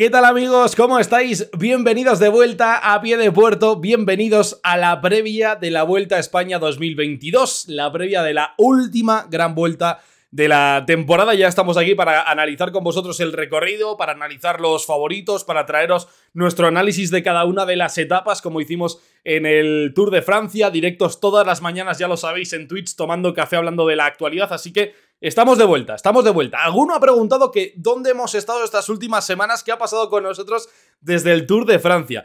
¿Qué tal amigos? ¿Cómo estáis? Bienvenidos de vuelta a Pie de Puerto, bienvenidos a la previa de la Vuelta a España 2022, la previa de la última gran vuelta de la temporada. Ya estamos aquí para analizar con vosotros el recorrido, para analizar los favoritos, para traeros nuestro análisis de cada una de las etapas, como hicimos en el Tour de Francia, directos todas las mañanas, ya lo sabéis, en Twitch, tomando café, hablando de la actualidad, así que Estamos de vuelta. Alguno ha preguntado que dónde hemos estado estas últimas semanas, qué ha pasado con nosotros desde el Tour de Francia.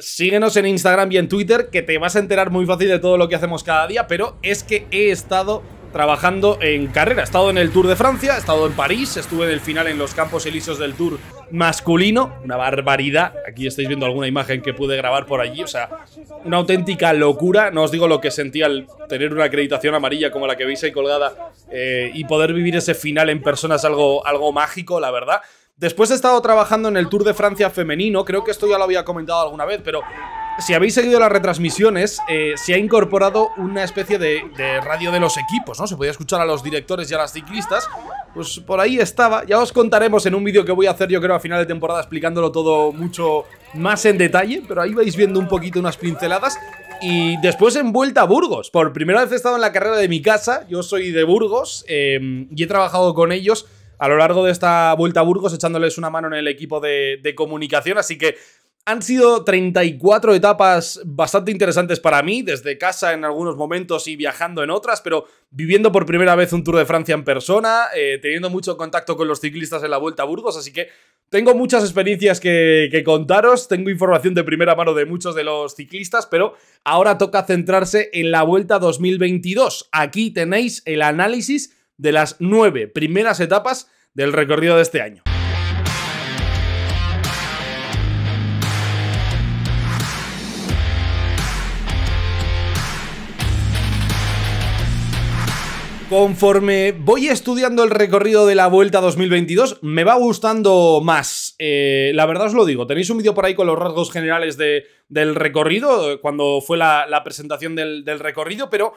Síguenos en Instagram y en Twitter, que te vas a enterar muy fácil de todo lo que hacemos cada día, pero es que he estado trabajando en carrera. He estado en el Tour de Francia, he estado en París, estuve en el final en los Campos Elíseos del Tour masculino. Una barbaridad. Aquí estáis viendo alguna imagen que pude grabar por allí. O sea, una auténtica locura. No os digo lo que sentí al tener una acreditación amarilla como la que veis ahí colgada y poder vivir ese final en persona es algo mágico, la verdad. Después he estado trabajando en el Tour de Francia femenino. Creo que esto ya lo había comentado alguna vez, pero si habéis seguido las retransmisiones, se ha incorporado una especie de radio de los equipos, ¿no? Se podía escuchar a los directores y a las ciclistas. Pues por ahí estaba. Ya os contaremos en un vídeo que voy a hacer, yo creo, a final de temporada, explicándolo todo mucho más en detalle. Pero ahí vais viendo un poquito unas pinceladas. Y después en Vuelta a Burgos. Por primera vez he estado en la carrera de mi casa. Yo soy de Burgos y he trabajado con ellos a lo largo de esta Vuelta a Burgos, echándoles una mano en el equipo de comunicación. Así que han sido 34 etapas bastante interesantes para mí, desde casa en algunos momentos y viajando en otras, pero viviendo por primera vez un Tour de Francia en persona, teniendo mucho contacto con los ciclistas en la Vuelta a Burgos, así que tengo muchas experiencias que contaros, tengo información de primera mano de muchos de los ciclistas, pero ahora toca centrarse en la Vuelta 2022. Aquí tenéis el análisis de las 9 primeras etapas del recorrido de este año. Conforme voy estudiando el recorrido de la Vuelta 2022, me va gustando más. La verdad os lo digo, tenéis un vídeo por ahí con los rasgos generales del recorrido, cuando fue la presentación del recorrido, pero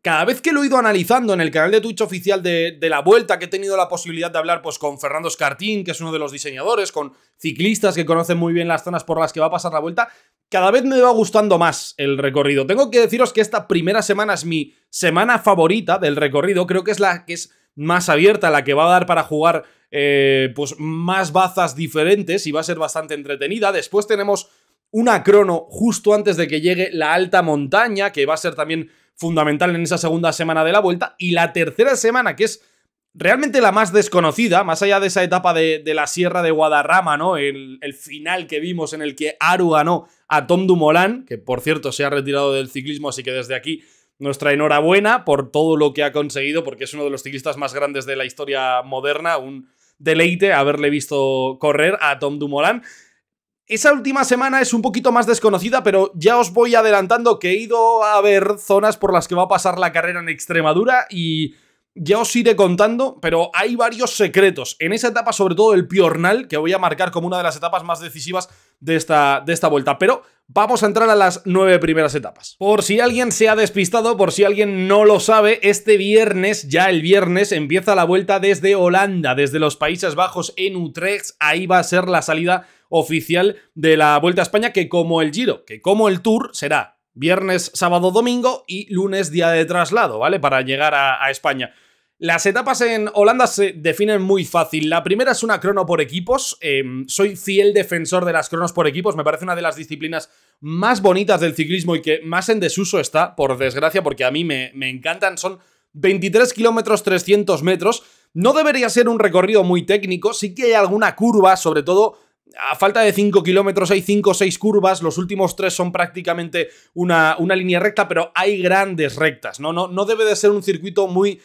cada vez que lo he ido analizando en el canal de Twitch oficial de la Vuelta, que he tenido la posibilidad de hablar pues, con Fernando Escartín, que es uno de los diseñadores, con ciclistas que conocen muy bien las zonas por las que va a pasar la Vuelta, cada vez me va gustando más el recorrido. Tengo que deciros que esta primera semana es mi semana favorita del recorrido. Creo que es la que es más abierta, la que va a dar para jugar pues más bazas diferentes y va a ser bastante entretenida. Después tenemos una crono justo antes de que llegue la alta montaña, que va a ser también fundamental en esa segunda semana de la Vuelta. Y la tercera semana, que es realmente la más desconocida, más allá de esa etapa de la Sierra de Guadarrama, ¿no? El final que vimos en el que Aru ganó a Tom Dumoulin, que por cierto se ha retirado del ciclismo, así que desde aquí nuestra enhorabuena por todo lo que ha conseguido, porque es uno de los ciclistas más grandes de la historia moderna, un deleite haberle visto correr a Tom Dumoulin. Esa última semana es un poquito más desconocida, pero ya os voy adelantando que he ido a ver zonas por las que va a pasar la carrera en Extremadura y ya os iré contando, pero hay varios secretos. En esa etapa, sobre todo el Piornal, que voy a marcar como una de las etapas más decisivas de esta vuelta. Pero vamos a entrar a las 9 primeras etapas. Por si alguien se ha despistado, por si alguien no lo sabe, este viernes, ya el viernes, empieza la vuelta desde Holanda, desde los Países Bajos en Utrecht. Ahí va a ser la salida oficial de la Vuelta a España, que como el Giro, que como el Tour, será viernes, sábado, domingo y lunes día de traslado, ¿vale? Para llegar a España. Las etapas en Holanda se definen muy fácil. La primera es una crono por equipos. Soy fiel defensor de las cronos por equipos. Me parece una de las disciplinas más bonitas del ciclismo y que más en desuso está, por desgracia, porque a mí me encantan. Son 23 kilómetros, 300 metros. No debería ser un recorrido muy técnico. Sí que hay alguna curva, sobre todo a falta de 5 kilómetros hay 5 o 6 curvas, los últimos 3 son prácticamente una línea recta, pero hay grandes rectas, ¿no? No debe de ser un circuito muy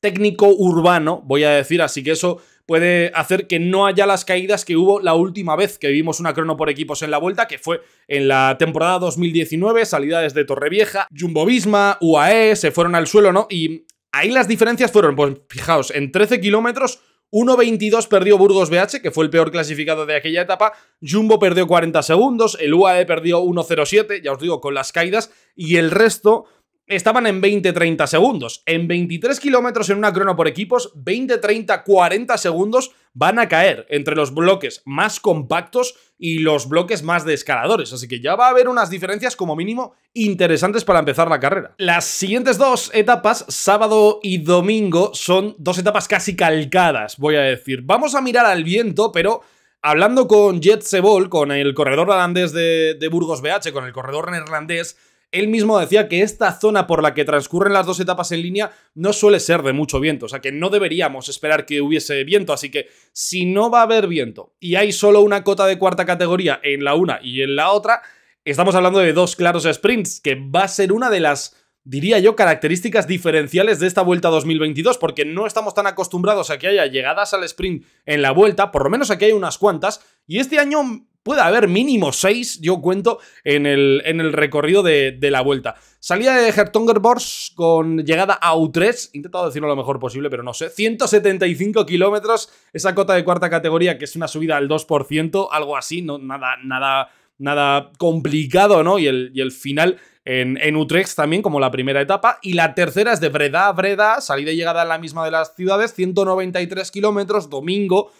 técnico urbano, voy a decir, así que eso puede hacer que no haya las caídas que hubo la última vez que vimos una crono por equipos en la Vuelta, que fue en la temporada 2019, salida desde Torrevieja, Jumbo-Visma, UAE, se fueron al suelo, ¿no? Y ahí las diferencias fueron, pues fijaos, en 13 kilómetros, 1.22 perdió Burgos BH, que fue el peor clasificado de aquella etapa, Jumbo perdió 40 segundos, el UAE perdió 1.07, ya os digo, con las caídas, y el resto estaban en 20-30 segundos. En 23 kilómetros en una crono por equipos, 20-30-40 segundos van a caer entre los bloques más compactos y los bloques más de escaladores. Así que ya va a haber unas diferencias como mínimo interesantes para empezar la carrera. Las siguientes dos etapas, sábado y domingo, son dos etapas casi calcadas, voy a decir. Vamos a mirar al viento, pero... hablando con Jet Sebol, con el corredor holandés de Burgos BH, con el corredor neerlandés, él mismo decía que esta zona por la que transcurren las dos etapas en línea no suele ser de mucho viento, o sea que no deberíamos esperar que hubiese viento, así que si no va a haber viento y hay solo una cota de cuarta categoría en la una y en la otra, estamos hablando de dos claros sprints, que va a ser una de las, diría yo, características diferenciales de esta Vuelta 2022, porque no estamos tan acostumbrados a que haya llegadas al sprint en la Vuelta, por lo menos aquí hay unas cuantas, y este año puede haber mínimo 6, yo cuento, en el recorrido de la Vuelta. Salida de Hertongerbors con llegada a Utrecht, he intentado decirlo lo mejor posible, pero no sé, 175 kilómetros, esa cota de cuarta categoría que es una subida al 2%, algo así, no, nada complicado, ¿no? Y el final... En Utrecht también, como la primera etapa. Y la tercera es de Breda a Breda, salida y llegada en la misma de las ciudades, 193 kilómetros, domingo,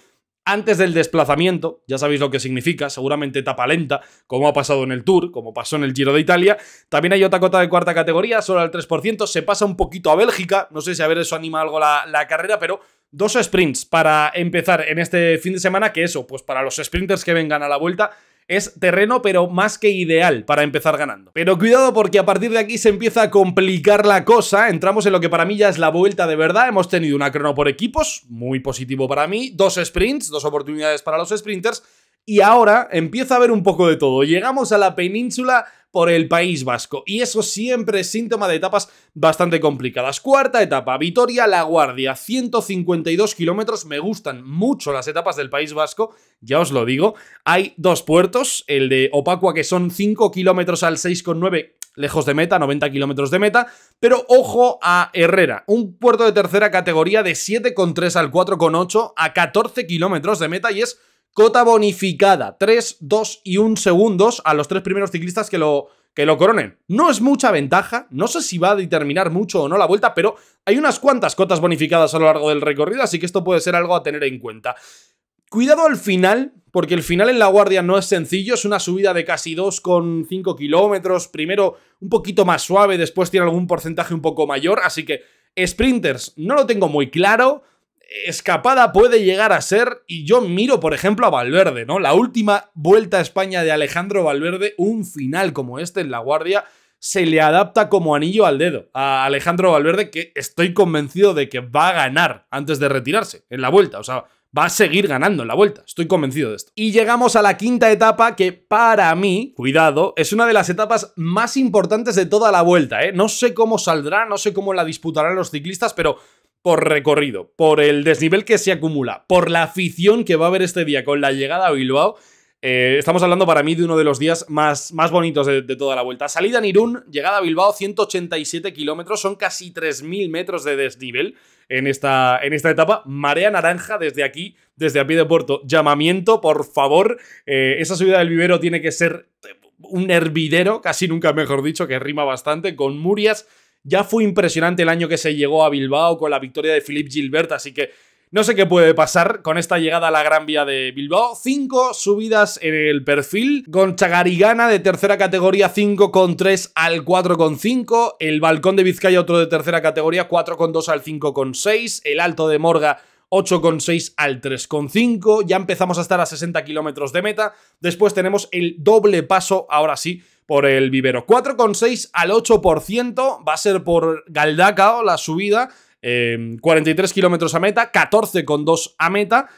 antes del desplazamiento. Ya sabéis lo que significa, seguramente etapa lenta, como ha pasado en el Tour, como pasó en el Giro de Italia. También hay otra cota de cuarta categoría, solo al 3%, se pasa un poquito a Bélgica. No sé si a ver eso anima algo la carrera, pero... dos sprints para empezar en este fin de semana, que eso, pues para los sprinters que vengan a la Vuelta, es terreno pero más que ideal para empezar ganando. Pero cuidado, porque a partir de aquí se empieza a complicar la cosa, entramos en lo que para mí ya es la Vuelta de verdad. Hemos tenido una crono por equipos, muy positivo para mí, dos sprints, dos oportunidades para los sprinters, y ahora empieza a haber un poco de todo. Llegamos a la península por el País Vasco, y eso siempre es síntoma de etapas bastante complicadas. Cuarta etapa, Vitoria-La Guardia, 152 kilómetros, me gustan mucho las etapas del País Vasco, ya os lo digo. Hay dos puertos, el de Opacua, que son 5 kilómetros al 6,9, lejos de meta, 90 kilómetros de meta, pero ojo a Herrera, un puerto de tercera categoría de 7,3 al 4,8 a 14 kilómetros de meta, y es... cota bonificada, 3, 2 y 1 segundos a los 3 primeros ciclistas que lo coronen. No es mucha ventaja, no sé si va a determinar mucho o no la Vuelta, pero hay unas cuantas cotas bonificadas a lo largo del recorrido, así que esto puede ser algo a tener en cuenta. Cuidado al final, porque el final en La Guardia no es sencillo, es una subida de casi 2,5 kilómetros, primero un poquito más suave, después tiene algún porcentaje un poco mayor, así que sprinters no lo tengo muy claro... escapada puede llegar a ser, y yo miro, por ejemplo, a Valverde, ¿no? La última Vuelta a España de Alejandro Valverde, un final como este en La Guardia, se le adapta como anillo al dedo a Alejandro Valverde, que estoy convencido de que va a ganar antes de retirarse en la Vuelta, o sea, va a seguir ganando en la Vuelta, estoy convencido de esto. Y llegamos a la quinta etapa, que para mí, cuidado, es una de las etapas más importantes de toda la Vuelta, ¿eh? No sé cómo saldrá, no sé cómo la disputarán los ciclistas, pero... por recorrido, por el desnivel que se acumula, por la afición que va a haber este día con la llegada a Bilbao, estamos hablando para mí de uno de los días más bonitos de toda la Vuelta. Salida en Irún, llegada a Bilbao, 187 kilómetros, son casi 3.000 metros de desnivel en esta etapa. Marea naranja desde aquí, desde a pie de puerto. Llamamiento, por favor, esa subida del vivero tiene que ser un hervidero, casi nunca mejor dicho, que rima bastante, con Murias. Ya fue impresionante el año que se llegó a Bilbao con la victoria de Philippe Gilbert, así que no sé qué puede pasar con esta llegada a la Gran Vía de Bilbao. 5 subidas en el perfil, con Chagarigana de tercera categoría 5,3 al 4,5, el Balcón de Vizcaya otro de tercera categoría 4,2 al 5,6, el Alto de Morga 8,6 al 3,5, ya empezamos a estar a 60 kilómetros de meta, después tenemos el doble paso, ahora sí, por el vivero. 4,6 al 8%, va a ser por Galdacao la subida, 43 kilómetros a meta, 14,2 a meta,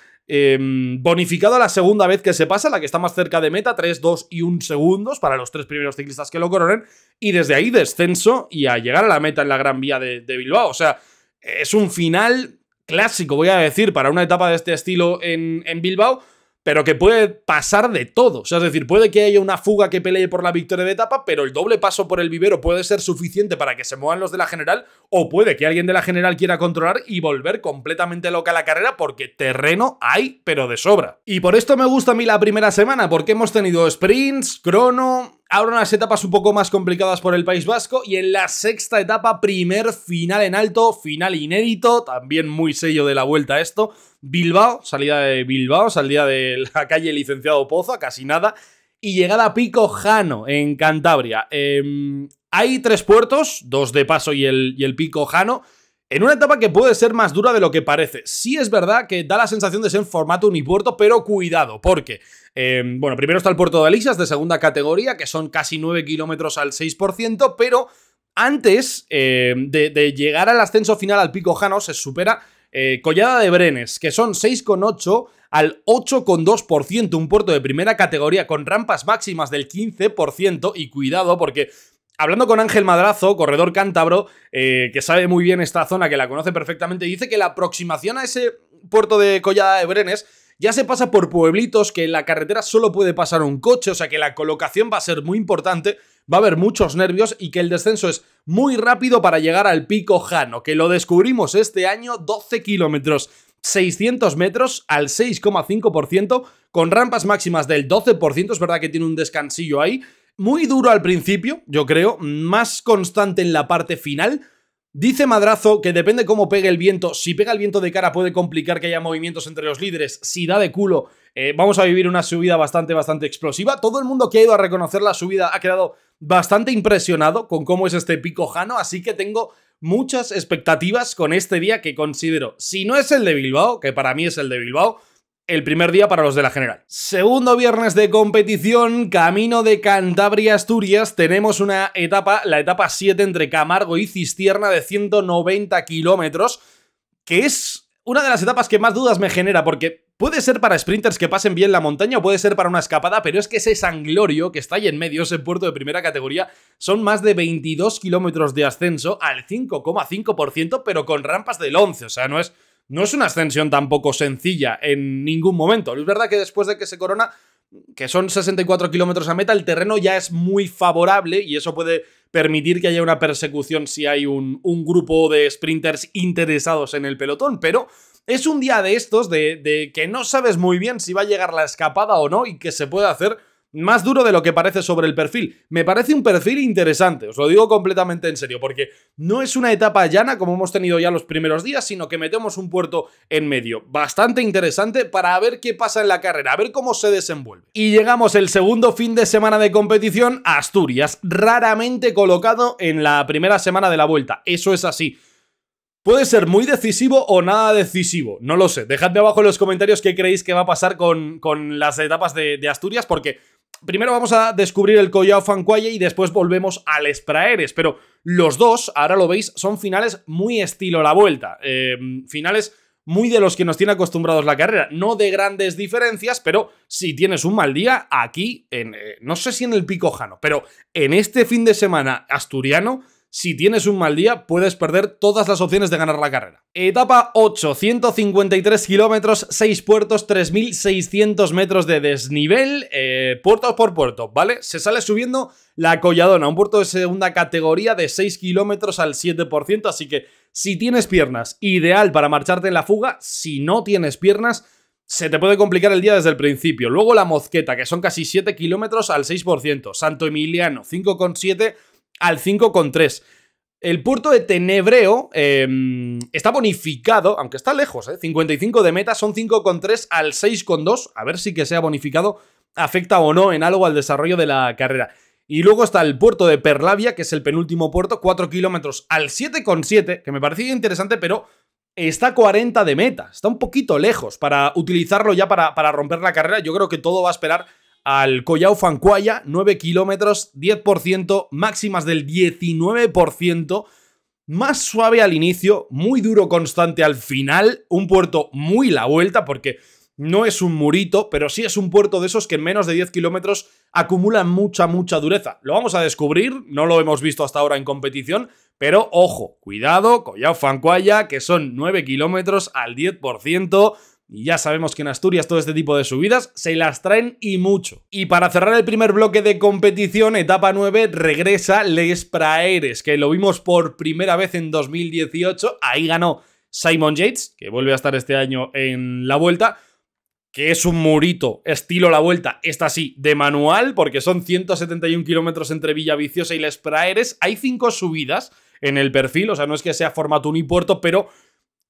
bonificado la segunda vez que se pasa, la que está más cerca de meta, 3, 2 y 1 segundos para los 3 primeros ciclistas que lo coronen, y desde ahí descenso y a llegar a la meta en la Gran Vía de Bilbao. O sea, es un final clásico, voy a decir, para una etapa de este estilo en Bilbao, pero que puede pasar de todo. O sea, es decir, puede que haya una fuga que pelee por la victoria de etapa, pero el doble paso por el vivero puede ser suficiente para que se muevan los de la general, o puede que alguien de la general quiera controlar y volver completamente loca la carrera, porque terreno hay, pero de sobra. Y por esto me gusta a mí la primera semana, porque hemos tenido sprints, crono, Ahora unas etapas un poco más complicadas por el País Vasco y en la sexta etapa, primer final en alto, final inédito, también muy sello de la vuelta esto. Bilbao, salida de Bilbao, salida de la calle Licenciado Poza, casi nada, y llegada a Pico Jano, en Cantabria. Hay tres puertos, dos de paso y el Pico Jano, en una etapa que puede ser más dura de lo que parece. Sí es verdad que da la sensación de ser en formato unipuerto, pero cuidado, porque bueno, primero está el puerto de Alixas, de segunda categoría, que son casi 9 kilómetros al 6%, pero antes de llegar al ascenso final al Pico Jano se supera Collada de Brenes, que son 6,8 al 8,2%, un puerto de primera categoría con rampas máximas del 15%, y cuidado porque... Hablando con Ángel Madrazo, corredor cántabro, que sabe muy bien esta zona, que la conoce perfectamente, dice que la aproximación a ese puerto de Collada de Brenes ya se pasa por pueblitos, que en la carretera solo puede pasar un coche, o sea que la colocación va a ser muy importante, va a haber muchos nervios y que el descenso es muy rápido para llegar al Pico Jano, que lo descubrimos este año, 12 kilómetros, 600 metros al 6,5%, con rampas máximas del 12%, es verdad que tiene un descansillo ahí, muy duro al principio, yo creo, más constante en la parte final. Dice Madrazo que depende cómo pegue el viento. Si pega el viento de cara puede complicar que haya movimientos entre los líderes. Si da de culo, vamos a vivir una subida bastante explosiva. Todo el mundo que ha ido a reconocer la subida ha quedado bastante impresionado con cómo es este Pico Jano, así que tengo muchas expectativas con este día que considero, si no es el de Bilbao, que para mí es el de Bilbao, el primer día para los de la general. Segundo viernes de competición, camino de Cantabria-Asturias, tenemos una etapa, la etapa 7 entre Camargo y Cistierna de 190 kilómetros, que es una de las etapas que más dudas me genera, porque puede ser para sprinters que pasen bien la montaña o puede ser para una escapada, pero es que ese sanglorio que está ahí en medio, ese puerto de primera categoría, son más de 22 kilómetros de ascenso al 5,5%, pero con rampas del 11, o sea, no es una ascensión tampoco sencilla en ningún momento. Es verdad que después de que se corona, que son 64 kilómetros a meta, el terreno ya es muy favorable y eso puede permitir que haya una persecución si hay un grupo de sprinters interesados en el pelotón, pero es un día de estos de que no sabes muy bien si va a llegar la escapada o no y que se puede hacer más duro de lo que parece sobre el perfil. Me parece un perfil interesante, os lo digo completamente en serio, porque no es una etapa llana como hemos tenido ya los primeros días, sino que metemos un puerto en medio. Bastante interesante para ver qué pasa en la carrera, a ver cómo se desenvuelve. Y llegamos el segundo fin de semana de competición a Asturias, raramente colocado en la primera semana de la vuelta. Eso es así. Puede ser muy decisivo o nada decisivo, no lo sé. Dejadme abajo en los comentarios qué creéis que va a pasar con las etapas de Asturias, porque... Primero vamos a descubrir el Collau Fancuaya y después volvemos a Les Praeres, pero los dos, ahora lo veis, son finales muy estilo la vuelta, finales muy de los que nos tiene acostumbrados la carrera, no de grandes diferencias, pero si tienes un mal día aquí, no sé si en el Pico Jano, pero en este fin de semana asturiano, si tienes un mal día, puedes perder todas las opciones de ganar la carrera. Etapa 8, 153 kilómetros, 6 puertos, 3.600 metros de desnivel, puerto por puerto, ¿vale? Se sale subiendo la Colladona, un puerto de segunda categoría de 6 kilómetros al 7%, así que si tienes piernas, ideal para marcharte en la fuga, si no tienes piernas, se te puede complicar el día desde el principio. Luego la Mozqueta, que son casi 7 kilómetros al 6%, Santo Emiliano, 5,7%, al 5,3. El puerto de Tenebreo está bonificado, aunque está lejos, 55 de meta, son 5,3 al 6,2. A ver si que sea bonificado afecta o no en algo al desarrollo de la carrera. Y luego está el puerto de Perlavia, que es el penúltimo puerto, 4 kilómetros al 7,7, que me parecía interesante, pero está 40 de meta. Está un poquito lejos para utilizarlo ya para romper la carrera. Yo creo que todo va a esperar al Collau Fancuaya, 9 kilómetros, 10%, máximas del 19%, más suave al inicio, muy duro constante al final, un puerto muy la vuelta porque no es un murito, pero sí es un puerto de esos que en menos de 10 kilómetros acumulan mucha dureza. Lo vamos a descubrir, no lo hemos visto hasta ahora en competición, pero ojo, cuidado, Collau Fancuaya, que son 9 kilómetros al 10%, y ya sabemos que en Asturias todo este tipo de subidas se las traen y mucho. Y para cerrar el primer bloque de competición, etapa 9, regresa Les Praeres, que lo vimos por primera vez en 2018. Ahí ganó Simon Yates, que vuelve a estar este año en la vuelta. que es un murito estilo la Vuelta, esta sí, de manual, porque son 171 kilómetros entre Villaviciosa y Les Praeres. Hay 5 subidas en el perfil, o sea, no es que sea formato unipuerto, pero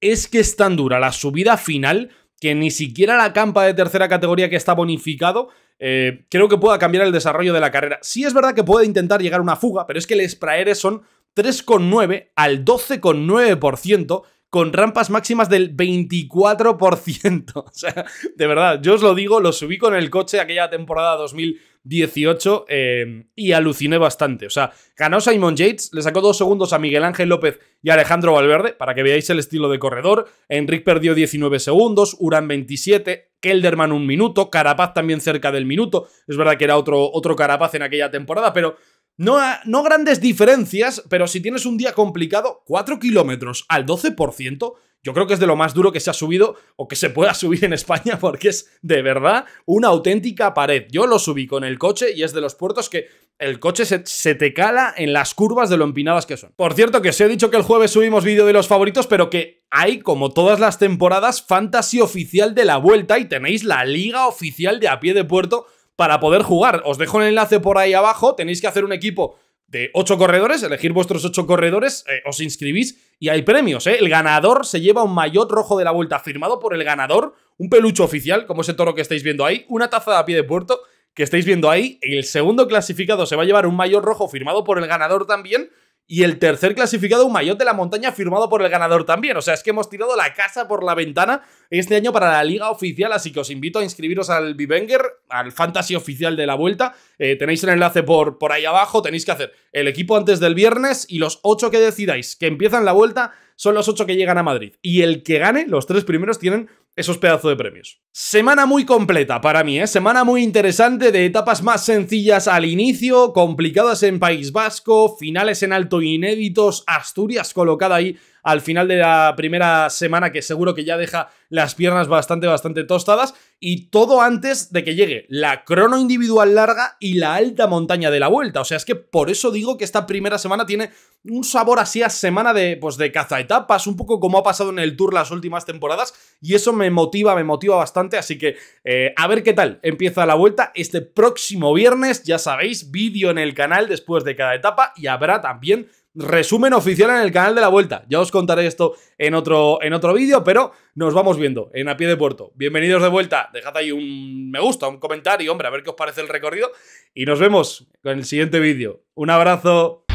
es que es tan dura la subida final que ni siquiera la campa de tercera categoría, que está bonificado, creo que pueda cambiar el desarrollo de la carrera. Sí es verdad que puede intentar llegar una fuga, pero es que Les Praeres son 3,9 al 12,9%, con rampas máximas del 24%. O sea, de verdad, yo os lo digo, lo subí con el coche aquella temporada 2018 y aluciné bastante. O sea, ganó Simon Yates, le sacó 2 segundos a Miguel Ángel López y Alejandro Valverde, para que veáis el estilo de corredor. Enric perdió 19 segundos, Urán 27, Kelderman 1 minuto, Carapaz también cerca del minuto. Es verdad que era otro Carapaz en aquella temporada, pero... No grandes diferencias, pero si tienes un día complicado, 4 kilómetros al 12%, yo creo que es de lo más duro que se ha subido o que se pueda subir en España, porque es de verdad una auténtica pared. Yo lo subí con el coche y es de los puertos que el coche se te cala en las curvas de lo empinadas que son. Por cierto, que os he dicho que el jueves subimos vídeo de los favoritos, pero que hay, como todas las temporadas, fantasy oficial de la Vuelta y tenéis la liga oficial de A Pie de Puerto para poder jugar. Os dejo el enlace por ahí abajo. Tenéis que hacer un equipo de 8 corredores, elegir vuestros 8 corredores, os inscribís y hay premios, ¿eh? El ganador se lleva un maillot rojo de la Vuelta firmado por el ganador, un peluche oficial, como ese toro que estáis viendo ahí, una taza de A Pie de Puerto que estáis viendo ahí, el segundo clasificado se va a llevar un maillot rojo firmado por el ganador también, y el tercer clasificado un maillot de la montaña firmado por el ganador también. O sea, es que hemos tirado la casa por la ventana este año para la liga oficial, así que os invito a inscribiros al Vivenger, al fantasy oficial de la Vuelta. Tenéis el enlace por ahí abajo. Tenéis que hacer el equipo antes del viernes y los 8 que decidáis que empiezan la Vuelta son los 8 que llegan a Madrid, y el que gane, los 3 primeros tienen esos pedazos de premios. Semana muy completa para mí, ¿eh? Semana muy interesante, de etapas más sencillas al inicio, complicadas en País Vasco, finales en alto inéditos, Asturias colocada ahí al final de la primera semana, que seguro que ya deja las piernas bastante tostadas, y todo antes de que llegue la crono individual larga y la alta montaña de la Vuelta. O sea, es que por eso digo que esta primera semana tiene un sabor así a semana de cazaetapas, un poco como ha pasado en el Tour las últimas temporadas, y eso me motiva bastante. Así que a ver qué tal empieza la Vuelta este próximo viernes. Ya sabéis, vídeo en el canal después de cada etapa, y habrá también resumen oficial en el canal de la Vuelta. Ya os contaré esto en otro vídeo, pero nos vamos viendo en A Pie de Puerto. Bienvenidos de vuelta, dejad ahí un me gusta, un comentario, hombre, a ver qué os parece el recorrido, y nos vemos con el siguiente vídeo. Un abrazo.